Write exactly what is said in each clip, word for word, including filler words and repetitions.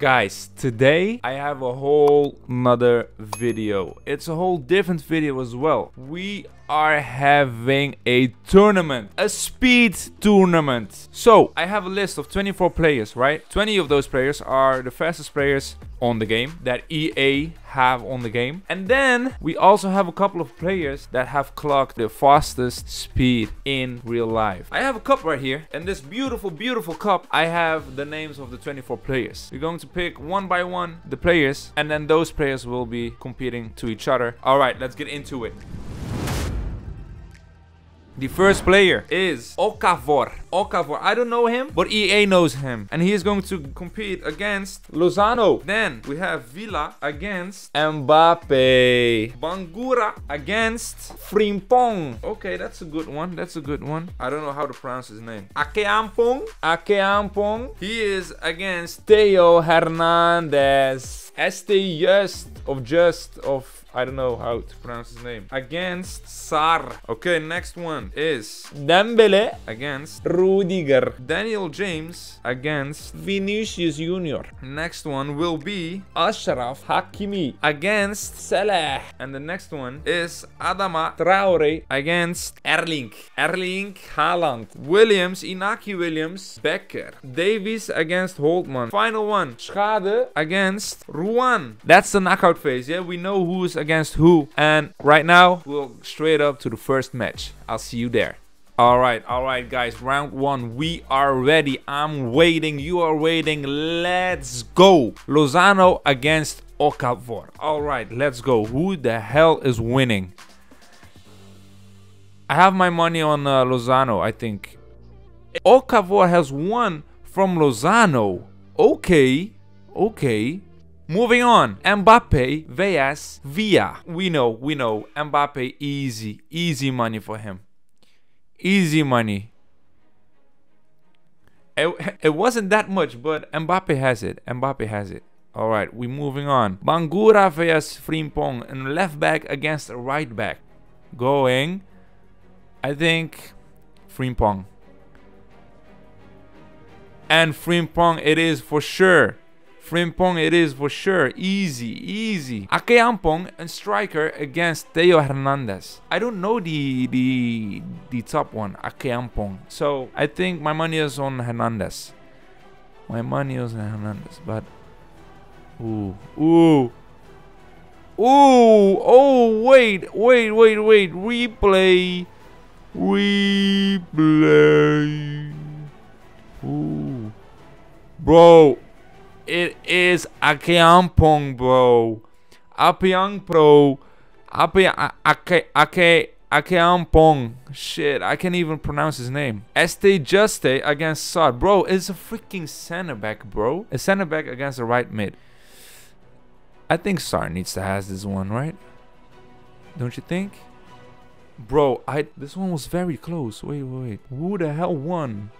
Guys, today I have a whole nother video. It's a whole different video as well. We are having a tournament, a speed tournament. So I have a list of twenty-four players, right? twenty of those players are the fastest players on the game that E A have on the game, and then we also have a couple of players that have clocked the fastest speed in real life. I have a cup right here, and this beautiful beautiful cup, I have the names of the twenty-four players. We're going to pick one by one the players, and then those players will be competing to each other. All right, let's get into it. The first player is Okavor. Okavor, I don't know him, but E A knows him. And he is going to compete against Lozano. Then we have Villa against Mbappé. Bangura against Frimpong. Okay, that's a good one. That's a good one. I don't know how to pronounce his name. Acheampong. Acheampong. He is against Theo Hernandez. Este Juste of Just of... I don't know how to pronounce his name. Against Sarr. Okay, next one is Dembélé against Rudiger. Daniel James against Vinicius Junior. Next one will be Ashraf Hakimi against Salah. And the next one is Adama Traoré against Erling. Erling Haaland. Williams, Inaki Williams, Becker. Davies against Holtman. Final one, Schade against Ruan. That's the knockout phase, yeah? We know who's against who, and right now we'll straight up to the first match. I'll see you there. All right, all right guys, round one, we are ready. I'm waiting, you are waiting. Let's go. Lozano against Okavor. All right, let's go. Who the hell is winning? I have my money on uh, Lozano. I think Okavor has won from Lozano. Okay, okay. Moving on, Mbappé vs Villa. We know, we know, Mbappé, easy, easy money for him. Easy money. It, it wasn't that much, but Mbappé has it, Mbappé has it. All right, we're moving on. Bangura vs Frimpong, and left back against right back. Going, I think, Frimpong. And Frimpong it is for sure. Frimpong it is for sure, easy, easy. Acheampong and striker against Theo Hernandez. I don't know the the the top one, Acheampong. So I think my money is on Hernandez. My money is on Hernandez, but ooh, ooh, ooh, oh wait, wait, wait, wait, replay, replay. Ooh, bro. It is Acheampong, bro. Acheampong, bro. Acheampong. Shit, I can't even pronounce his name. Este Juste against Sarr. Bro, it's a freaking center back, bro. A center back against a right mid. I think Sarr needs to have this one, right? Don't you think? Bro, I this one was very close. Wait, wait, wait. Who the hell won?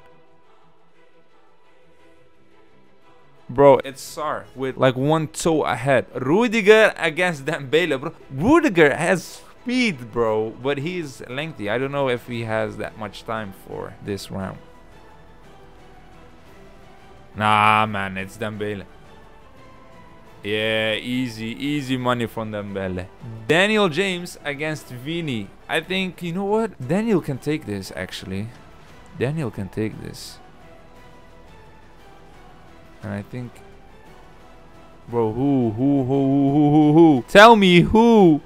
Bro, it's Sarr with like one toe ahead. Rudiger against Dembélé, bro. Rudiger has speed, bro, but he's lengthy. I don't know if he has that much time for this round. Nah, man, it's Dembélé. Yeah, easy, easy money from Dembélé. Daniel James against Vini. I think, you know what? Daniel can take this, actually. Daniel can take this. And I think, bro, who, who, who, who, who, who, who? Tell me who.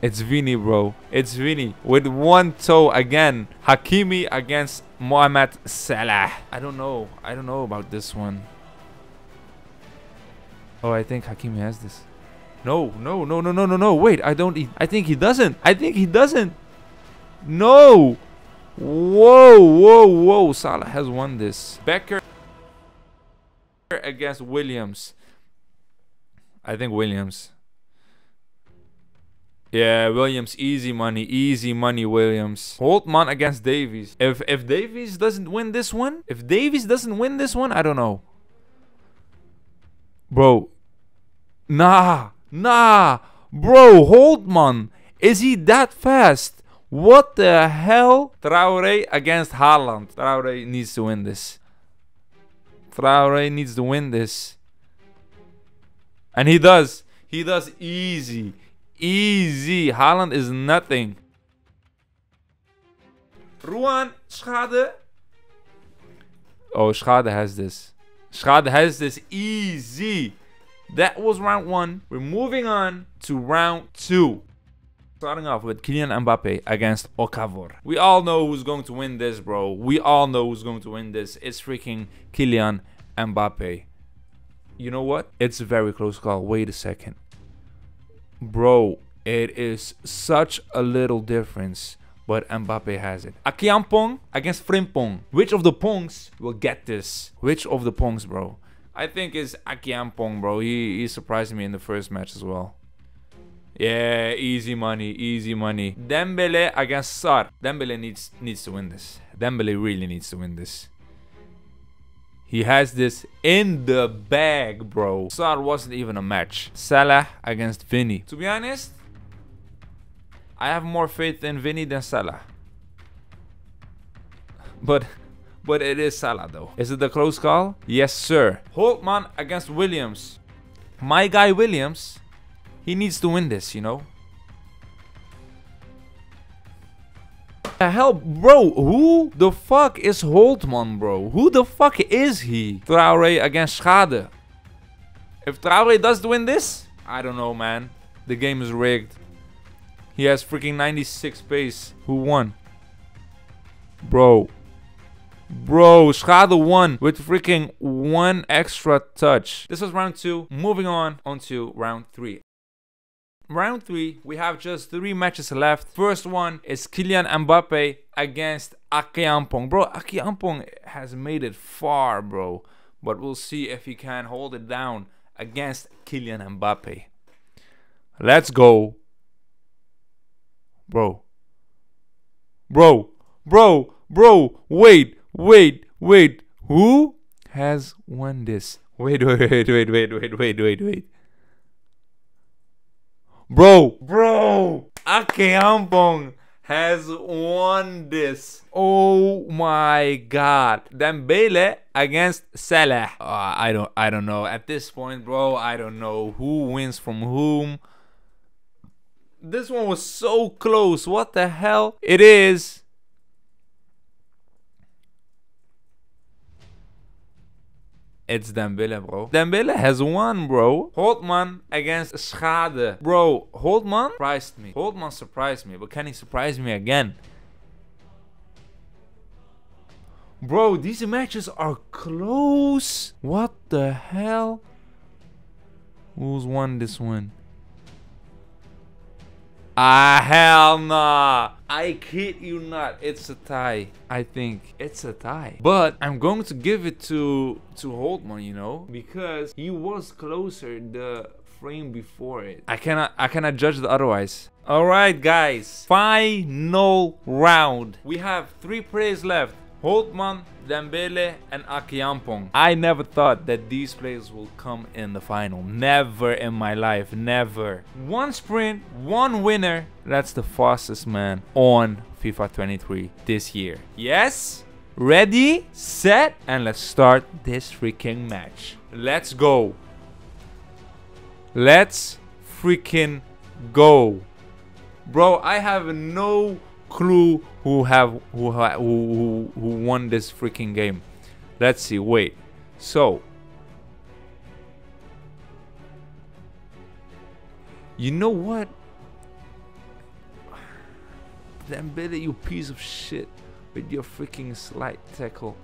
It's Vini, bro. It's Vini with one toe again. Hakimi against Mohamed Salah. I don't know. I don't know about this one. Oh, I think Hakimi has this. No, no, no, no, no, no, no. Wait, I don't. I think he doesn't. I think he doesn't. No. Whoa, whoa, whoa, Salah has won this. Becker against Williams. I think Williams. Yeah, Williams, easy money, easy money, Williams. Holtman against Davies. If if Davies doesn't win this one, if Davies doesn't win this one, I don't know. Bro. Nah, nah. Bro, Holtman, is he that fast? What the hell? Traoré against Haaland. Traoré needs to win this. Traoré needs to win this. And he does. He does easy. Easy. Haaland is nothing. Ruan, Schade. Oh, Schade has this. Schade has this easy. That was round one. We're moving on to round two. Starting off with Kylian Mbappé against Okavor. We all know who's going to win this, bro. We all know who's going to win this. It's freaking Kylian Mbappé. You know what? It's a very close call. Wait a second. Bro, it is such a little difference. But Mbappé has it. Acheampong against Frimpong. Which of the Pongs will get this? Which of the Pongs, bro? I think it's Acheampong, bro. He, he surprised me in the first match as well. Yeah, easy money, easy money. Dembélé against Sarr. Dembélé needs, needs to win this. Dembélé really needs to win this. He has this in the bag, bro. Sarr wasn't even a match. Salah against Vinny. To be honest, I have more faith in Vinny than Salah. But but it is Salah though. Is it the close call? Yes, sir. Holtman against Williams. My guy Williams, he needs to win this, you know. The hell, bro, who the fuck is Holtman, bro? Who the fuck is he? Traoré against Schade. If Traoré does win this, I don't know, man. The game is rigged. He has freaking ninety-six pace. Who won? Bro. Bro, Schade won with freaking one extra touch. This was round two. Moving on, on to round three. Round three, we have just three matches left. First one is Kylian Mbappé against Acheampong. Bro, Acheampong has made it far, bro. But we'll see if he can hold it down against Kylian Mbappé. Let's go. Bro, bro, bro, bro, wait, wait, wait, who has won this? Wait, wait, wait, wait, wait, wait, wait, wait, wait. Bro, bro, Acheampong has won this. Oh my God. Dembélé against Salah. Uh, I don't, I don't know. At this point, bro, I don't know who wins from whom. This one was so close. What the hell? It is. It's Dembélé, bro. Dembélé has won, bro. Holtman against Schade. Bro, Holtman surprised me. Holtman surprised me. But can he surprise me again? Bro, these matches are close. What the hell? Who's won this one? Ah, hell nah. I kid you not. It's a tie. I think it's a tie. But I'm going to give it to, to Holtman, you know, because he was closer the frame before it. I cannot, I cannot judge the otherwise. All right, guys. Final round. We have three players left. Holtman, Dembélé, and Acheampong. I never thought that these players will come in the final. Never in my life, never. One sprint, one winner. That's the fastest man on FIFA twenty-three this year. Yes? Ready, set, and let's start this freaking match. Let's go. Let's freaking go. Bro, I have no clue who have who, ha, who, who who won this freaking game. Let's see. Wait, so you know what, Dembélé, you piece of shit, with your freaking slide tackle.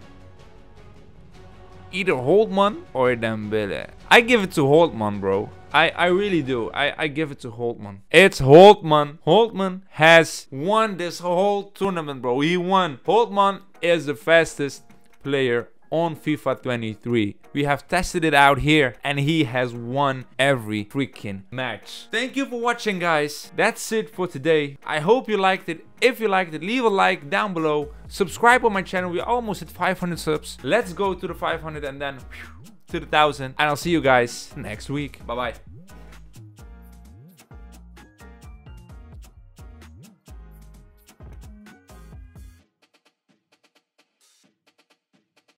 Either Holtman or Dembélé. I give it to Holtman, bro. I, I really do. I, I give it to Holtman. It's Holtman. Holtman has won this whole tournament, bro. He won. Holtman is the fastest player on FIFA twenty-three. We have tested it out here and he has won every freaking match. Thank you for watching, guys. That's it for today. I hope you liked it. If you liked it, leave a like down below. Subscribe on my channel. We almost hit five hundred subs. Let's go to the five hundred and then whew, to the one thousand. And I'll see you guys next week. Bye-bye.